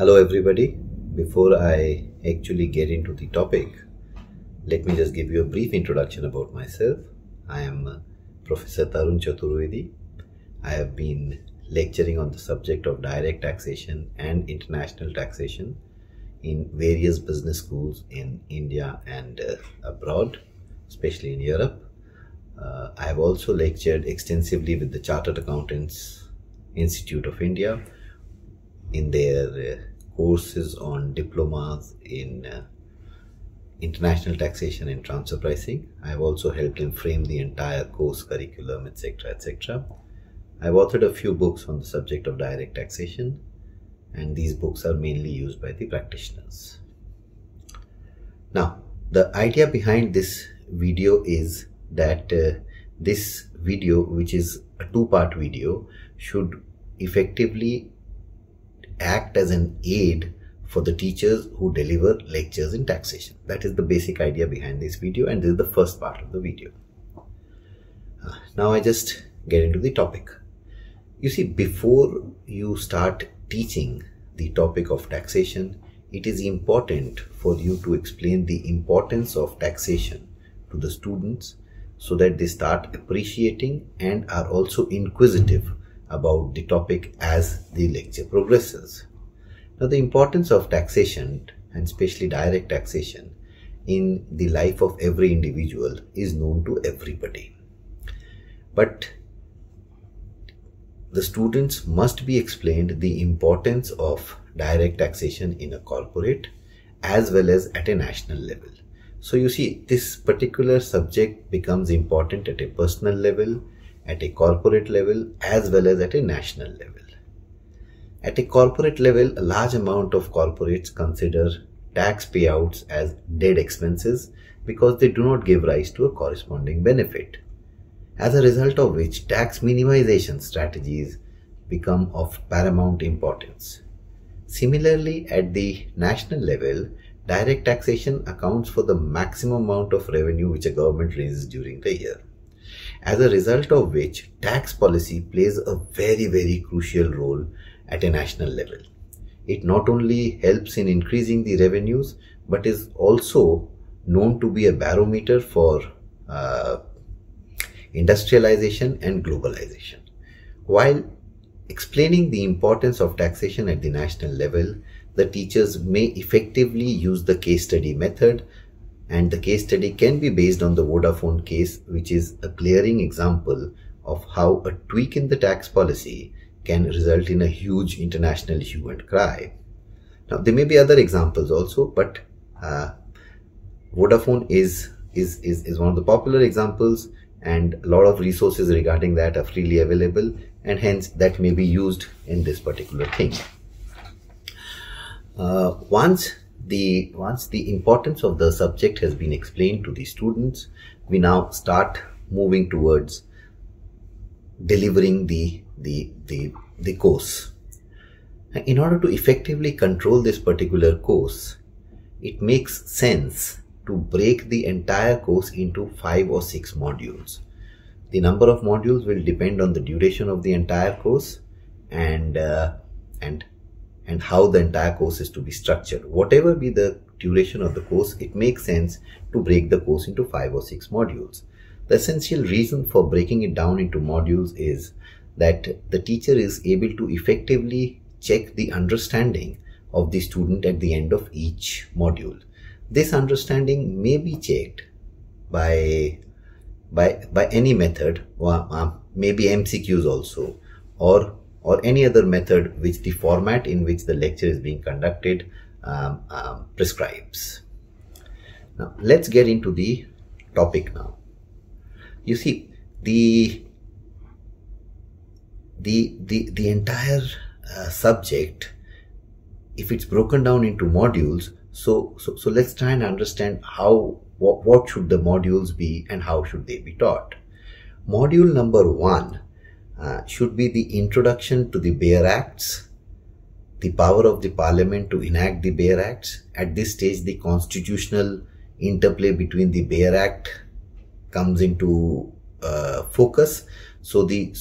Hello everybody. Before I actually get into the topic, let me just give you a brief introduction about myself. I am Professor Tarun Chaturvedi. I have been lecturing on the subject of direct taxation and international taxation in various business schools in India and abroad, especially in Europe. I have also lectured extensively with the Chartered Accountants Institute of India in their courses on diplomas in international taxation and transfer pricing. I have also helped them frame the entire course curriculum, etc., etc. I have authored a few books on the subject of direct taxation, and these books are mainly used by the practitioners. Now, the idea behind this video is that this video, which is a two-part video, should effectively act as an aid for the teachers who deliver lectures in taxation. That is the basic idea behind this video, and this is the first part of the video. Now I just get into the topic. You see, before you start teaching the topic of taxation, it is important for you to explain the importance of taxation to the students so that they start appreciating and are also inquisitive about the topic as the lecture progresses. Now, the importance of taxation, and especially direct taxation, in the life of every individual is known to everybody. But the students must be explained the importance of direct taxation in a corporate as well as at a national level. So you see, this particular subject becomes important at a personal level, at a corporate level, as well as at a national level. At a corporate level, a large amount of corporates consider tax payouts as dead expenses because they do not give rise to a corresponding benefit, as a result of which tax minimization strategies become of paramount importance. Similarly, at the national level, direct taxation accounts for the maximum amount of revenue which a government raises during the year, as a result of which tax policy plays a very, very crucial role at a national level. It not only helps in increasing the revenues, but is also known to be a barometer for industrialization and globalization. While explaining the importance of taxation at the national level, the teachers may effectively use the case study method, and the case study can be based on the Vodafone case, which is a glaring example of how a tweak in the tax policy can result in a huge international hue and cry. Now, there may be other examples also, but Vodafone is one of the popular examples, and a lot of resources regarding that are freely available, and hence that may be used in this particular thing. Once the importance of the subject has been explained to the students, we now start moving towards delivering the course. In order to effectively control this particular course, it makes sense to break the entire course into 5 or 6 modules. The number of modules will depend on the duration of the entire course and how the entire course is to be structured. Whatever be the duration of the course, it makes sense to break the course into 5 or 6 modules. The essential reason for breaking it down into modules is that the teacher is able to effectively check the understanding of the student at the end of each module. This understanding may be checked by any method, or maybe MCQs also, or any other method which the format in which the lecture is being conducted prescribes. Now, let's get into the topic now. You see, the entire subject, if it's broken down into modules, so let's try and understand what should the modules be and how should they be taught. Module number 1 should be the introduction to the Bear Acts, the power of the Parliament to enact the Bear Acts. At this stage, the constitutional interplay between the Bear Act comes into focus. So the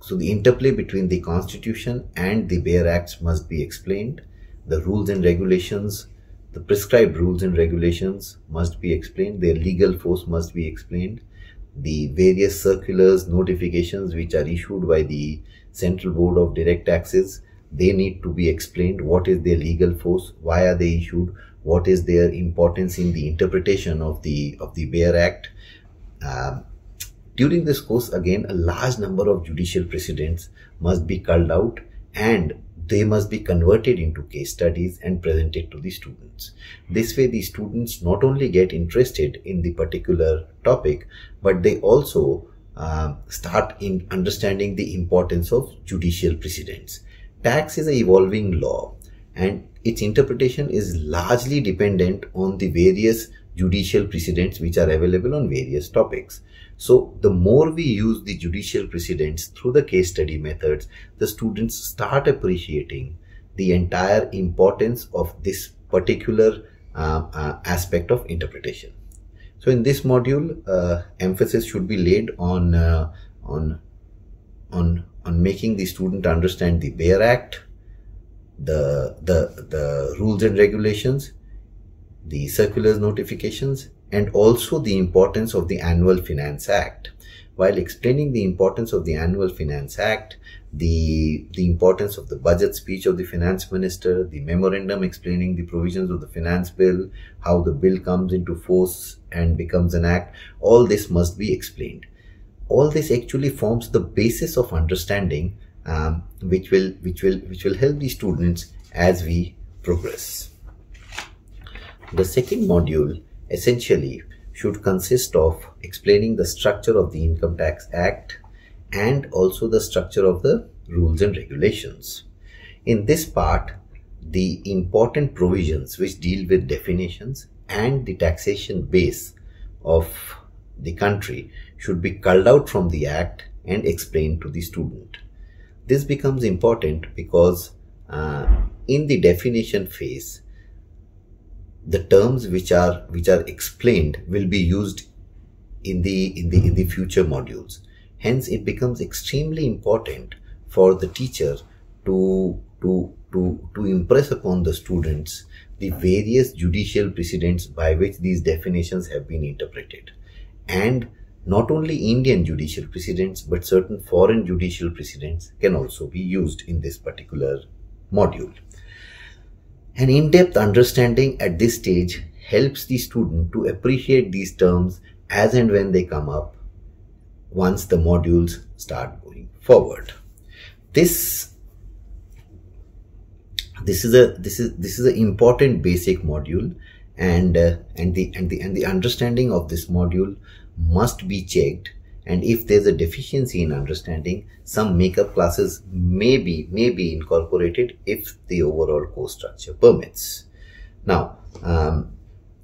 So the interplay between the Constitution and the Bare Acts must be explained. The rules and regulations, the prescribed rules and regulations must be explained. Their legal force must be explained. The various circulars, notifications which are issued by the Central Board of Direct Taxes, they need to be explained. What is their legal force? Why are they issued? What is their importance in the interpretation of the Bare Act? During this course, again, a large number of judicial precedents must be culled out, and they must be converted into case studies and presented to the students. This way, the students not only get interested in the particular topic, but they also start in understanding the importance of judicial precedents. Tax is an evolving law, and its interpretation is largely dependent on the various judicial precedents which are available on various topics. So the more we use the judicial precedents through the case study methods, the students start appreciating the entire importance of this particular aspect of interpretation. So in this module, emphasis should be laid on making the student understand the Bare Act, the rules and regulations, the circulars, notifications, and also the importance of the Annual Finance Act. While explaining the importance of the Annual Finance Act, the importance of the budget speech of the Finance Minister, the memorandum explaining the provisions of the Finance Bill, how the bill comes into force and becomes an act, all this must be explained. All this actually forms the basis of understanding, which will help the students as we progress. The second module essentially should consist of explaining the structure of the Income Tax Act and also the structure of the rules and regulations. In this part, the important provisions which deal with definitions and the taxation base of the country should be culled out from the Act and explained to the student. This becomes important because in the definition phase, the terms which are explained will be used in the future modules. Hence, it becomes extremely important for the teacher to impress upon the students the various judicial precedents by which these definitions have been interpreted, and not only Indian judicial precedents but certain foreign judicial precedents can also be used in this particular module. An in-depth understanding at this stage helps the student to appreciate these terms as and when they come up once the modules start going forward. This is an important basic module, and the understanding of this module must be checked, and if there's a deficiency in understanding, some makeup classes may be incorporated if the overall course structure permits. Now,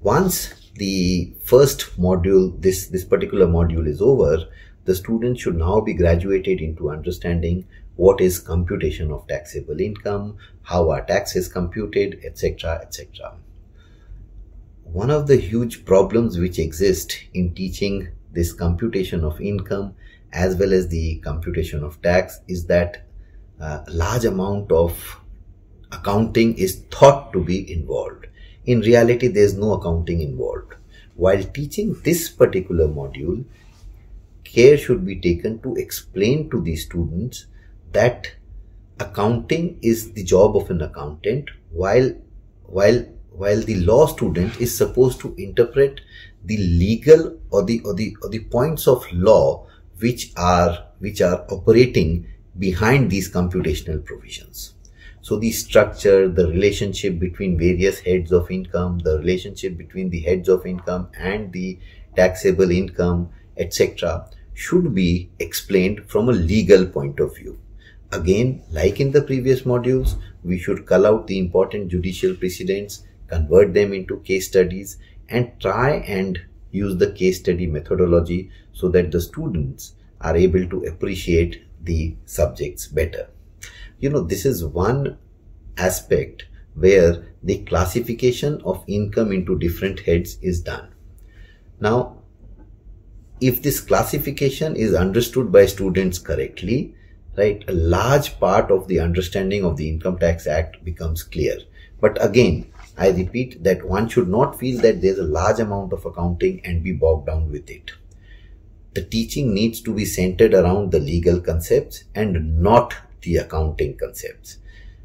once the first module, this particular module is over, the students should now be graduated into understanding what is computation of taxable income, how are taxes computed, etc., etc. One of the huge problems which exist in teaching this computation of income as well as the computation of tax is that a large amount of accounting is thought to be involved. In reality, there is no accounting involved. While teaching this particular module, care should be taken to explain to the students that accounting is the job of an accountant, while the law student is supposed to interpret the legal or the points of law which are operating behind these computational provisions. So the structure, the relationship between various heads of income, the relationship between the heads of income and the taxable income, etc., should be explained from a legal point of view. Again, like in the previous modules, we should cull out the important judicial precedents, convert them into case studies, and try and use the case study methodology so that the students are able to appreciate the subjects better. You know, this is one aspect where the classification of income into different heads is done. Now, if this classification is understood by students correctly, right, a large part of the understanding of the Income Tax Act becomes clear. But again, I repeat that one should not feel that there's a large amount of accounting and be bogged down with it. The teaching needs to be centered around the legal concepts and not the accounting concepts.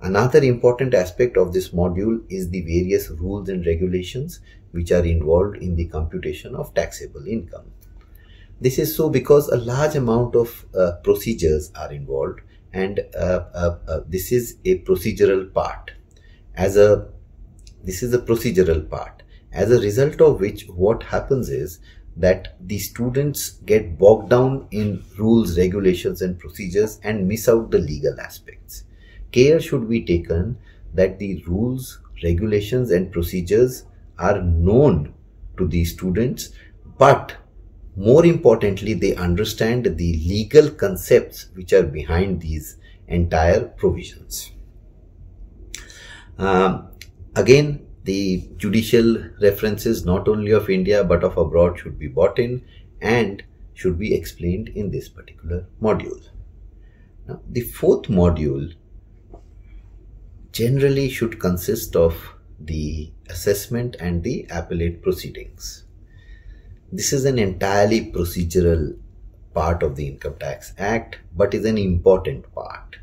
Another important aspect of this module is the various rules and regulations which are involved in the computation of taxable income. This is so because a large amount of procedures are involved, and this is a procedural part. As a result of which, what happens is that the students get bogged down in rules, regulations and procedures and miss out the legal aspects. Care should be taken that the rules, regulations and procedures are known to the students, but more importantly, they understand the legal concepts which are behind these entire provisions. Again, the judicial references not only of India but of abroad should be brought in and should be explained in this particular module. Now, the fourth module generally should consist of the assessment and the appellate proceedings. This is an entirely procedural part of the Income Tax Act, but is an important part.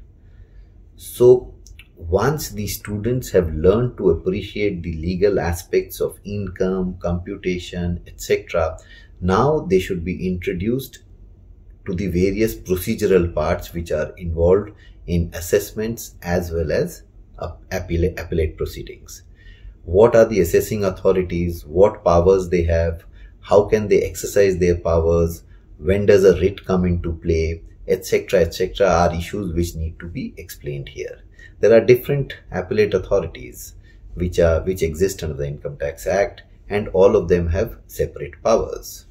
So, once the students have learned to appreciate the legal aspects of income, computation, etc., now they should be introduced to the various procedural parts which are involved in assessments as well as appellate proceedings. What are the assessing authorities? What powers they have? How can they exercise their powers? When does a writ come into play? Etc., etc., are issues which need to be explained here. There are different appellate authorities which exist under the Income Tax Act, and all of them have separate powers.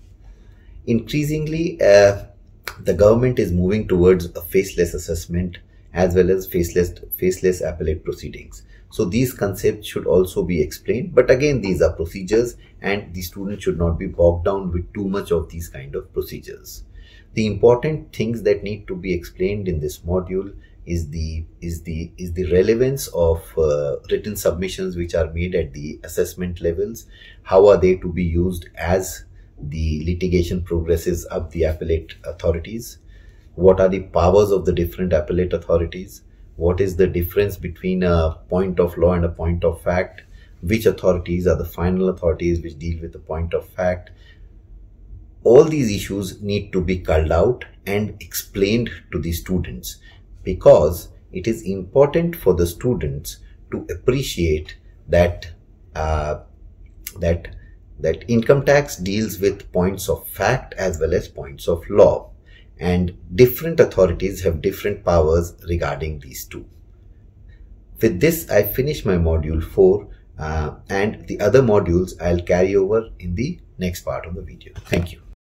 Increasingly, the government is moving towards a faceless assessment as well as faceless appellate proceedings. So these concepts should also be explained, but again, these are procedures and the student should not be bogged down with too much of these kind of procedures. The important things that need to be explained in this module is the relevance of written submissions which are made at the assessment levels. How are they to be used as the litigation progresses up the appellate authorities? What are the powers of the different appellate authorities? What is the difference between a point of law and a point of fact? Which authorities are the final authorities which deal with the point of fact? All these issues need to be culled out and explained to the students, because it is important for the students to appreciate that that income tax deals with points of fact as well as points of law, and different authorities have different powers regarding these two. With this, I finish my module 4, and the other modules I'll carry over in the next part of the video. Thank you.